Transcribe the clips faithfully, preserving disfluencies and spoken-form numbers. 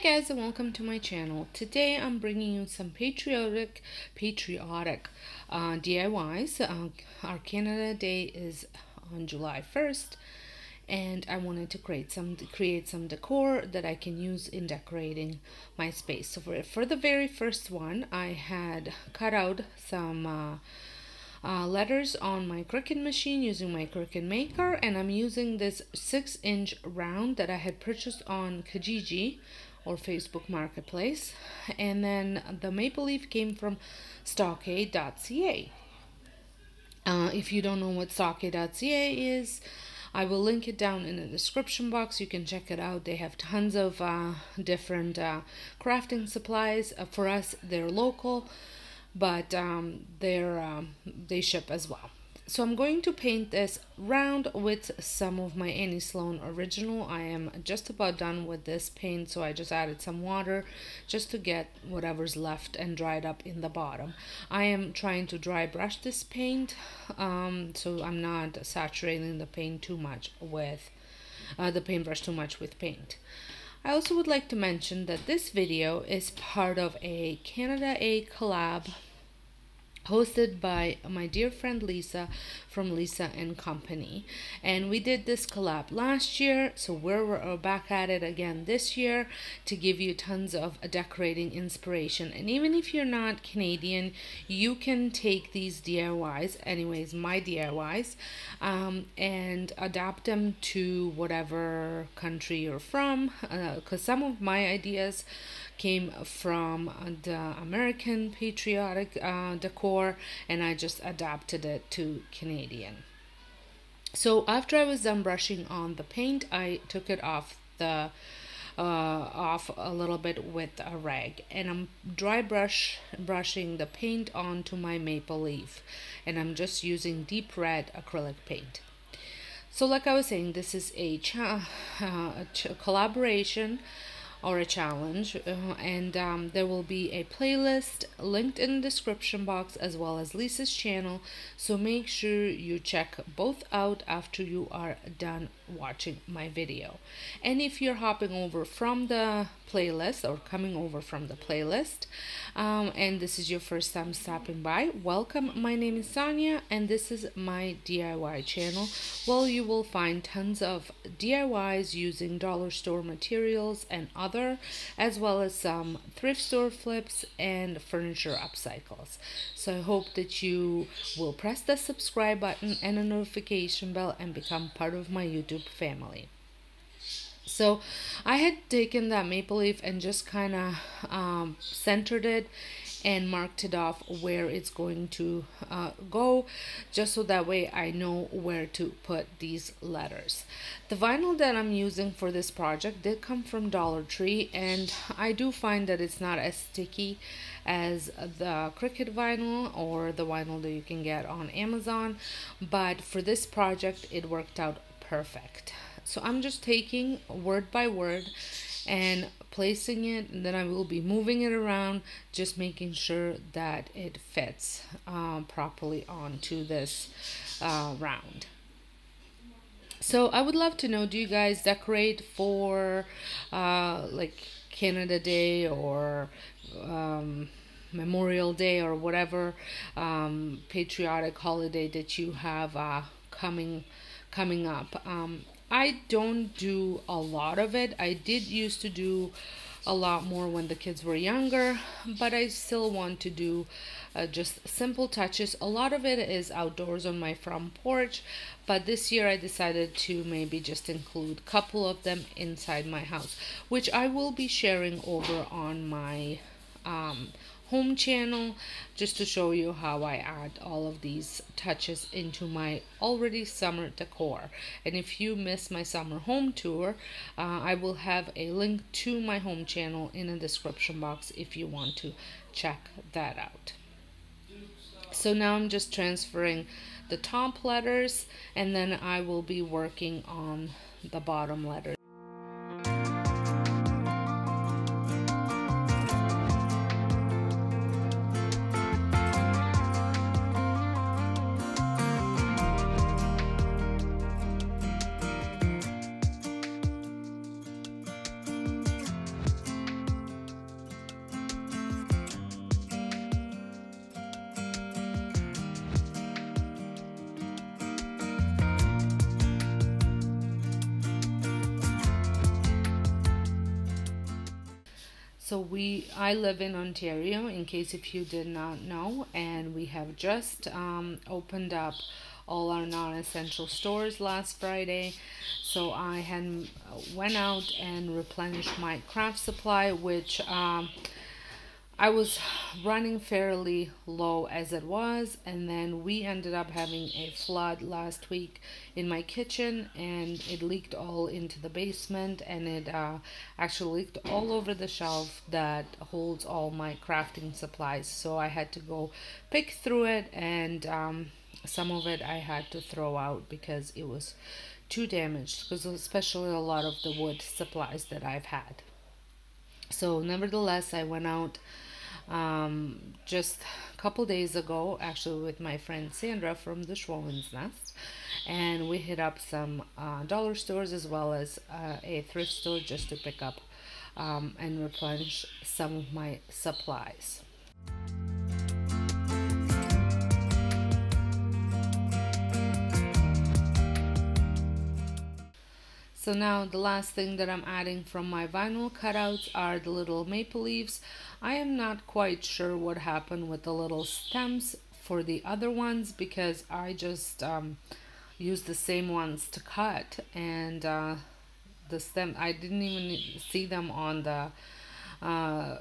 Hi guys and welcome to my channel. Today I'm bringing you some patriotic patriotic uh, D I Ys. Uh, our Canada Day is on July first and I wanted to create some create some decor that I can use in decorating my space. So for, for the very first one, I had cut out some uh, Uh, letters on my Cricut machine using my Cricut Maker, and I'm using this six inch round that I had purchased on Kijiji or Facebook Marketplace, and then the maple leaf came from stockade dot C A. Uh, if you don't know what stockade dot C A is, I will link it down in the description box. You can check it out. They have tons of uh, different uh, crafting supplies. Uh, for us, they're local, but um, they're, um, they ship as well. So I'm going to paint this round with some of my Annie Sloan original. I am just about done with this paint, so I just added some water just to get whatever's left and dried up in the bottom. I am trying to dry brush this paint, um, so I'm not saturating the paint too much with, uh, the paintbrush too much with paint. I also would like to mention that this video is part of a Canada A collab hosted by my dear friend Lisa from Lisa and Company, and we did this collab last year, so we're, we're back at it again this year to give you tons of decorating inspiration. And even if you're not Canadian, you can take these D I Ys, anyways my D I Ys, um, and adapt them to whatever country you're from, because uh, some of my ideas came from the American patriotic uh, decor, and I just adapted it to Canadian. So after I was done brushing on the paint, I took it off the uh, off a little bit with a rag, and I'm dry brush brushing the paint onto my maple leaf, and I'm just using deep red acrylic paint. So like I was saying, this is a, ch uh, a ch collaboration or a challenge, uh, and um, there will be a playlist linked in the description box as well as Lisa's channel, so make sure you check both out after you are done watching my video. And if you're hopping over from the playlist or coming over from the playlist um, and this is your first time stopping by, welcome. My name is Sonia and this is my D I Y channel. Well, you will find tons of D I Ys using dollar store materials and other, as well as some thrift store flips and furniture upcycles. So I hope that you will press the subscribe button and a notification bell and become part of my YouTube family. So I had taken that maple leaf and just kind of um, centered it and marked it off where it's going to uh, go, just so that way I know where to put these letters. The vinyl that I'm using for this project did come from Dollar Tree, and I do find that it's not as sticky as the Cricut vinyl or the vinyl that you can get on Amazon, but for this project it worked out perfect. So I'm just taking word by word and placing it, and then I will be moving it around, just making sure that it fits uh, properly onto this uh, round. So I would love to know, do you guys decorate for uh, like Canada Day or um, Memorial Day or whatever um, patriotic holiday that you have uh, coming coming up? Um, I don't do a lot of it. I did used to do a lot more when the kids were younger, but I still want to do uh, just simple touches. A lot of it is outdoors on my front porch, but this year I decided to maybe just include a couple of them inside my house, which I will be sharing over on my um, home channel, just to show you how I add all of these touches into my already summer decor. And if you miss my summer home tour, uh, I will have a link to my home channel in the description box if you want to check that out. So now I'm just transferring the top letters, and then I will be working on the bottom letters. So we, I live in Ontario, in case if you did not know, and we have just um, opened up all our non-essential stores last Friday. So I had went out and replenished my craft supply, which um, I was running fairly low as it was, and then we ended up having a flood last week in my kitchen, and it leaked all into the basement, and it uh, actually leaked all over the shelf that holds all my crafting supplies. So I had to go pick through it, and um, some of it I had to throw out because it was too damaged, because especially a lot of the wood supplies that I've had. So nevertheless, I went out um, just a couple days ago, actually, with my friend Sandra from the Schwollen's Nest, and we hit up some uh, dollar stores as well as uh, a thrift store just to pick up um, and replenish some of my supplies. So now the last thing that I'm adding from my vinyl cutouts are the little maple leaves. I am not quite sure what happened with the little stems for the other ones, because I just um, used the same ones to cut, and uh, the stem, I didn't even see them on the uh,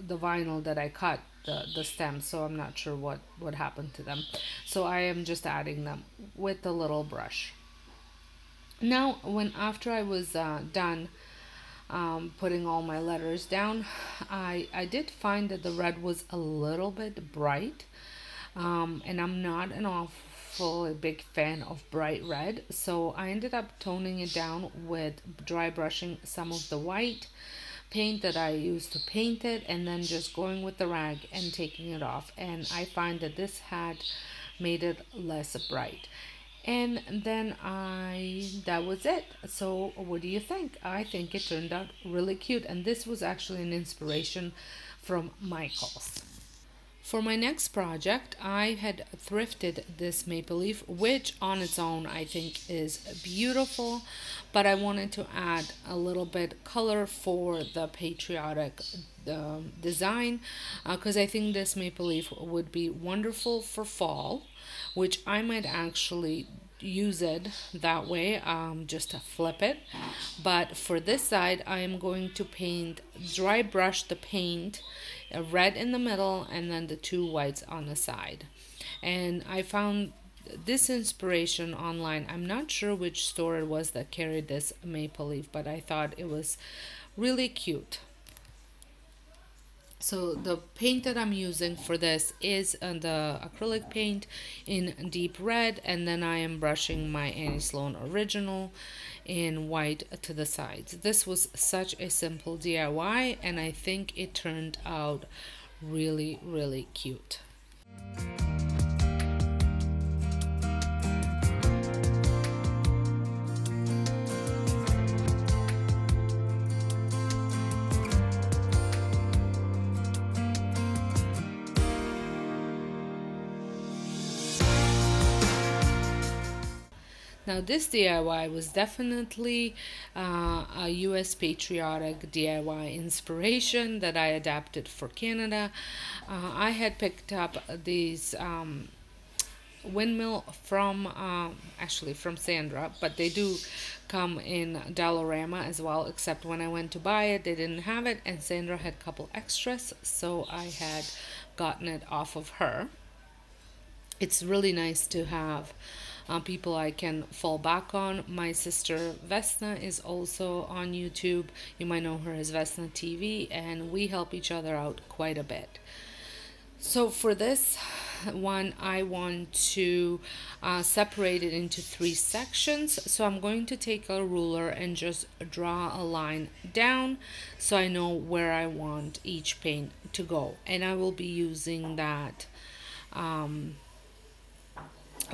the vinyl that I cut, the, the stems, so I'm not sure what, what happened to them. So I am just adding them with the little brush. Now, when after I was uh, done um, putting all my letters down, I, I did find that the red was a little bit bright, um, and I'm not an awful big fan of bright red, so I ended up toning it down with dry brushing some of the white paint that I used to paint it, and then just going with the rag and taking it off, and I find that this had made it less bright. And then I, that was it. So what do you think? I think it turned out really cute, and this was actually an inspiration from Michael's. For my next project, I had thrifted this maple leaf, which on its own I think is beautiful, but I wanted to add a little bit color for the patriotic uh, design, because uh, I think this maple leaf would be wonderful for fall, which I might actually use it that way, um, just to flip it. But for this side, I am going to paint, dry brush the paint, a red in the middle, and then the two whites on the side. And I found this inspiration online. I'm not sure which store it was that carried this maple leaf, but I thought it was really cute. So the paint that I'm using for this is uh, the acrylic paint in deep red, and then I am brushing my Annie Sloan original in white to the sides. This was such a simple D I Y, and I think it turned out really, really cute. Now, this D I Y was definitely uh, a U S patriotic D I Y inspiration that I adapted for Canada. Uh, I had picked up these um, windmill from, uh, actually from Sandra, but they do come in Dollarama as well, except when I went to buy it, they didn't have it, and Sandra had a couple extras, so I had gotten it off of her. It's really nice to have Uh, people I can fall back on. My sister Vesna is also on YouTube. You might know her as Vesna T V, and we help each other out quite a bit. So for this one, I want to uh, separate it into three sections. So I'm going to take a ruler and just draw a line down so I know where I want each paint to go. And I will be using that um,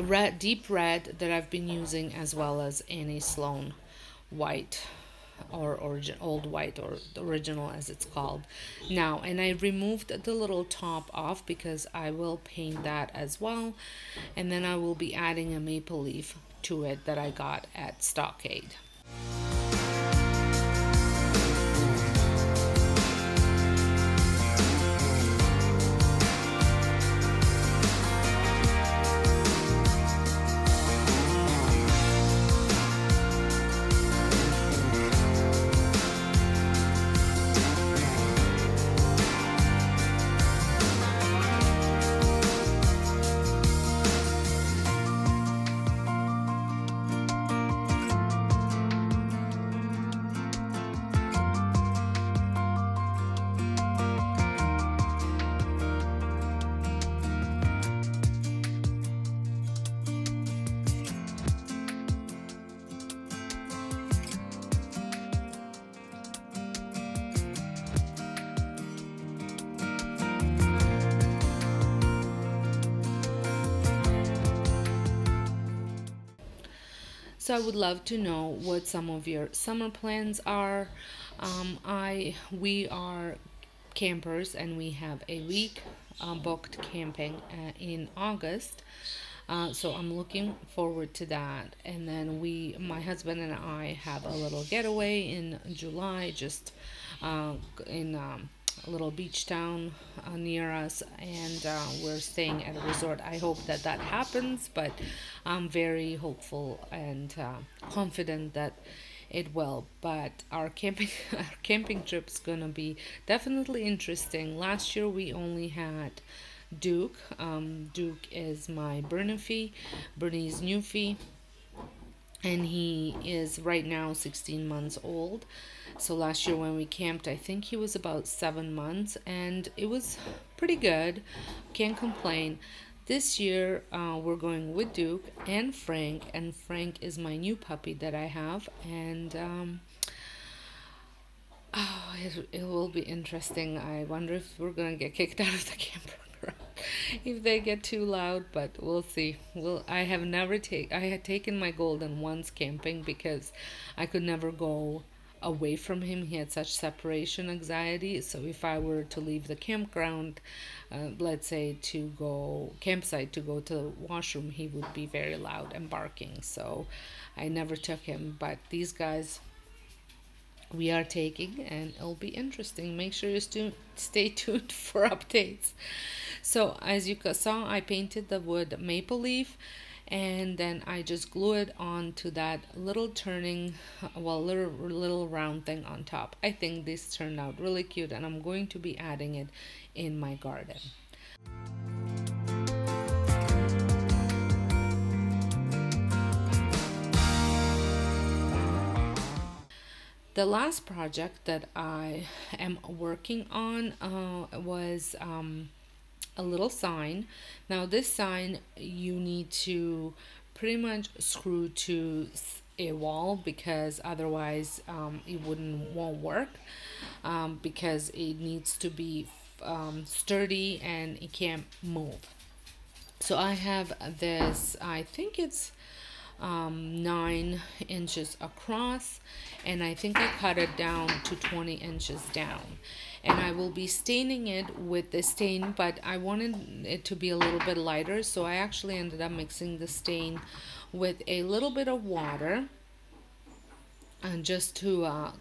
red, deep red that I've been using, as well as Annie Sloan white, or origin, old white, or the original as it's called now. And I removed the little top off because I will paint that as well, and then I will be adding a maple leaf to it that I got at Stockade. So I would love to know what some of your summer plans are. Um, I we are campers and we have a week uh, booked camping uh, in August. Uh, so I'm looking forward to that. And then we, my husband and I, have a little getaway in July, just uh, in um, a little beach town uh, near us, and uh, we're staying at a resort. I hope that that happens, but I'm very hopeful and uh, confident that it will. But our camping our camping trip's gonna be definitely interesting. Last year we only had Duke. Um, Duke is my Bernese Newfie, and he is right now sixteen months old. So last year when we camped, I think he was about seven months, and it was pretty good. Can't complain. This year uh, we're going with Duke and Frank, and Frank is my new puppy that I have, and um, oh, it, it will be interesting. I wonder if we're gonna get kicked out of the camper if they get too loud, but we'll see. Well, I have never take I had taken my golden once camping because I could never go away from him. He had such separation anxiety. So if I were to leave the campground, uh, let's say to go campsite to go to the washroom, he would be very loud and barking. So I never took him. But these guys, we are taking, and it'll be interesting. Make sure you st stay tuned for updates. So as you saw, I painted the wood maple leaf, and then I just glue it onto that little turning, well, little, little round thing on top. I think this turned out really cute, and I'm going to be adding it in my garden. The last project that I am working on uh, was um, a little sign. Now this sign you need to pretty much screw to a wall, because otherwise um, it wouldn't won't work, um, because it needs to be um, sturdy and it can't move. So I have this, I think it's Um, nine inches across, and I think I cut it down to twenty inches down, and I will be staining it with the stain, but I wanted it to be a little bit lighter, so I actually ended up mixing the stain with a little bit of water, and just to uh,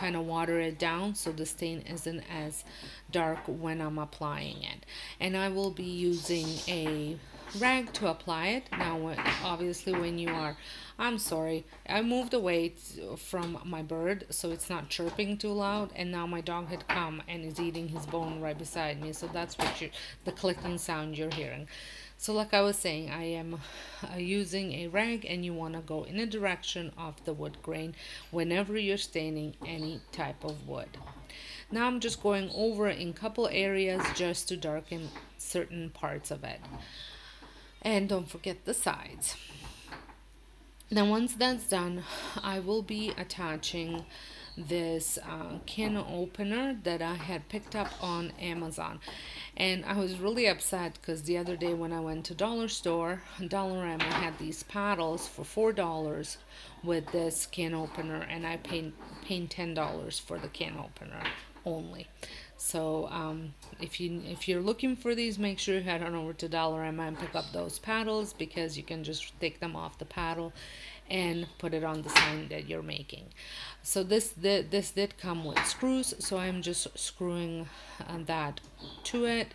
kind of water it down so the stain isn't as dark when I'm applying it. And I will be using a rag to apply it. Now obviously when you are, I'm sorry, I moved away from my bird, so it's not chirping too loud, and now my dog had come and is eating his bone right beside me, so that's what you, the clicking sound you're hearing. So like I was saying, I am uh, using a rag, and you want to go in the direction of the wood grain whenever you're staining any type of wood. Now I'm just going over in a couple areas just to darken certain parts of it. And don't forget the sides. Now once that's done, I will be attaching this uh, can opener that I had picked up on Amazon. And I was really upset because the other day when I went to dollar store, Dollarama had these paddles for four dollars with this can opener, and I paid, paid ten dollars for the can opener only. So um, if you if you're looking for these, make sure you head on over to Dollarama and pick up those paddles, because you can just take them off the paddle and put it on the sign that you're making. So this the, this did come with screws, so I'm just screwing that to it,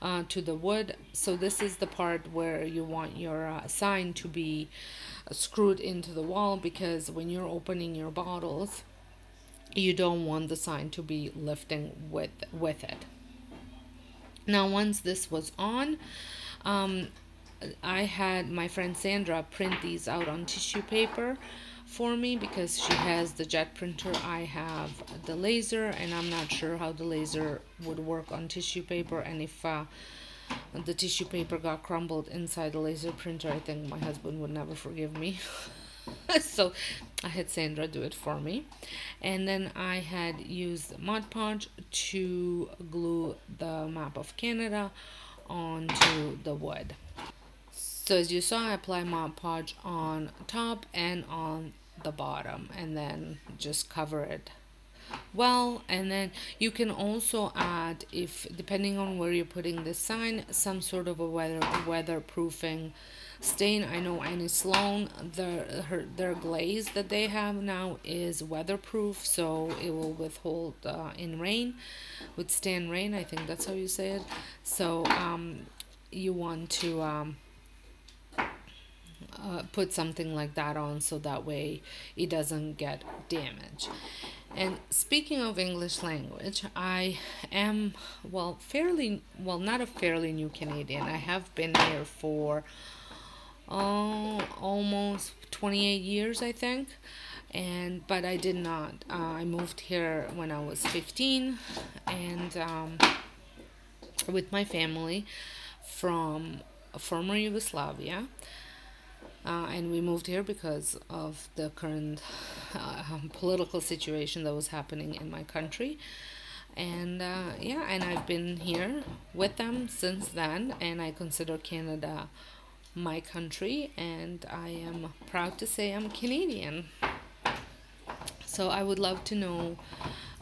uh, to the wood. So this is the part where you want your uh, sign to be screwed into the wall, because when you're opening your bottles, you don't want the sign to be lifting with with it. Now once this was on, um, I had my friend Sandra print these out on tissue paper for me, because she has the jet printer, I have the laser, and I'm not sure how the laser would work on tissue paper, and if uh, the tissue paper got crumbled inside the laser printer, I think my husband would never forgive me. So I had Sandra do it for me, and then I had used Mod Podge to glue the map of Canada onto the wood. So as you saw, I apply Mod Podge on top and on the bottom, and then just cover it well. And then you can also add, if depending on where you're putting the sign, some sort of a weather weatherproofing stain. I know Annie Sloan, their her, their glaze that they have now is weatherproof, so it will withhold uh, in rain, withstand rain. I think that's how you say it. So um, you want to um, uh, put something like that on, so that way it doesn't get damaged. And speaking of English language, I am, well, fairly, well, not a fairly new Canadian. I have been here for oh, almost twenty-eight years, I think. And, but I did not. Uh, I moved here when I was fifteen, and um, with my family from former Yugoslavia. Uh, and we moved here because of the current uh, political situation that was happening in my country. And uh, yeah, and I've been here with them since then, and I consider Canada my country, and I am proud to say I'm Canadian. So I would love to know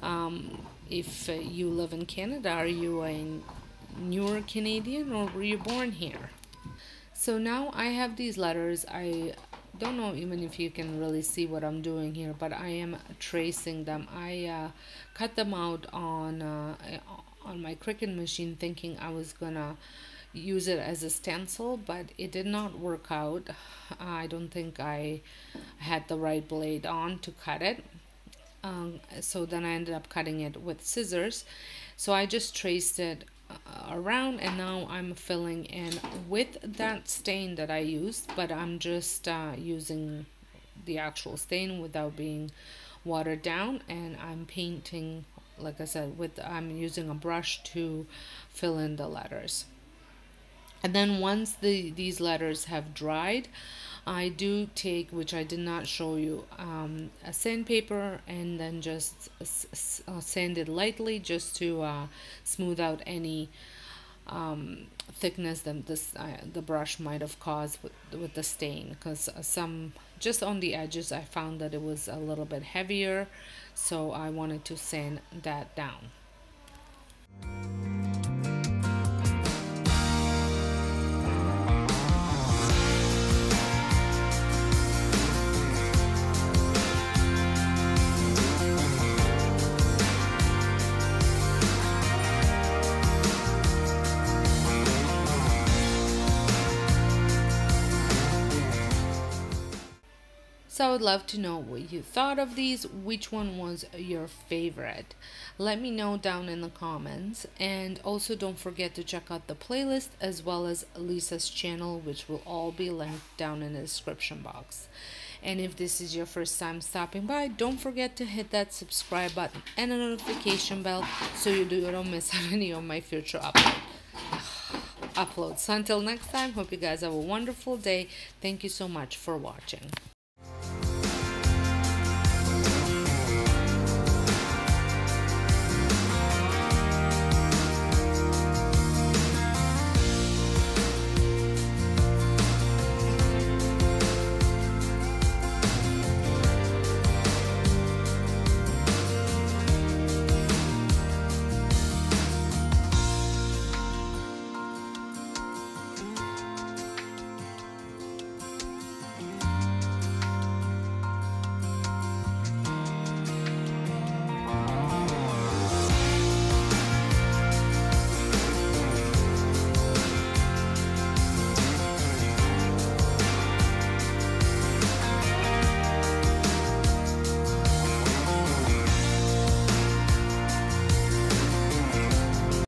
um, if you live in Canada. Are you a newer Canadian, or were you born here? So now I have these letters. I don't know even if you can really see what I'm doing here, but I am tracing them. I uh, cut them out on uh, on my Cricut machine, thinking I was gonna use it as a stencil, but it did not work out. I don't think I had the right blade on to cut it. Um, so then I ended up cutting it with scissors. So I just traced it around, and now I'm filling in with that stain that I used, but I'm just uh, using the actual stain without being watered down, and I'm painting, like I said, with I'm using a brush to fill in the letters. And then once the these letters have dried, I do take, which I did not show you, um, a sandpaper, and then just uh, sand it lightly just to uh, smooth out any um, thickness that this, uh, the brush might have caused with, with the stain, because some, just on the edges, I found that it was a little bit heavier, so I wanted to sand that down. So I would love to know what you thought of these, which one was your favorite. Let me know down in the comments, and also don't forget to check out the playlist as well as Lisa's channel, which will all be linked down in the description box. And if this is your first time stopping by, don't forget to hit that subscribe button and a notification bell so you don't miss out any of my future uploads. Upload. So until next time, hope you guys have a wonderful day. Thank you so much for watching.